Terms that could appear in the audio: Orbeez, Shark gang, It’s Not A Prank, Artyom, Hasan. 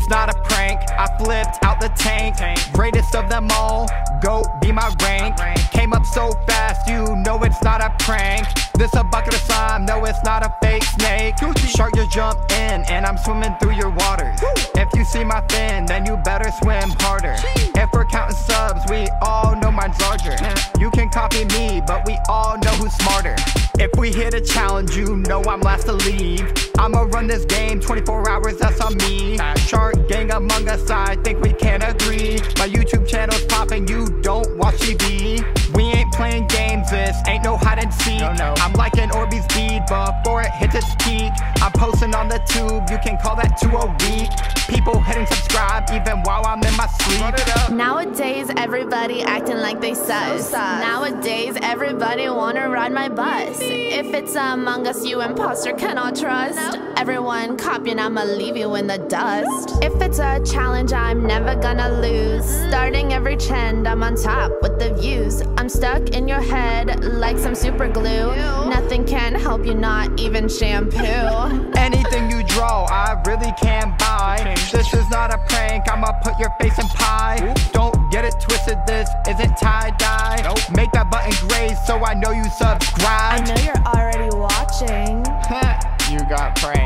it's not a prank. I flipped out the tank, greatest of them all, GOAT be my rank. Came up so fast, you know it's not a prank. This a bucket of slime, no it's not a fake snake. Shark, you jump in and I'm swimming through your waters. If you see my fin, then you better swim harder. If we're counting subs, we all know mine's larger. You can copy me, but we all know who's smarter. If we hit a challenge, you know I'm last to leave. I'ma run this game 24 hours, that's on me. Shark gang among us, I think we can agree. My YouTube channel's popping, you don't watch TV. We ain't playing games, this ain't no hide and seek. I'm like an Orbeez bead before it hits its peak. I'm posting on the tube, you can call that 2 a week. People hit and subscribe even while I'm in my sleep. Nowadays everybody acting like they sus. Nowadays everybody wanna ride my bus. If it's Among Us, you imposter cannot trust. Everyone copying, I'ma leave you in the dust. If it's a challenge, I'm never gonna lose. Starting every trend, I'm on top with the views. I'm stuck in your head like some super glue. Nothing can help you, not even shampoo. Anything you draw, I really can buy. This is not a prank, I'ma put your face in pie. Don't get it twisted, this isn't tie-dye. Make that button gray so I know you subscribed. I know you're already watching. You got pranked.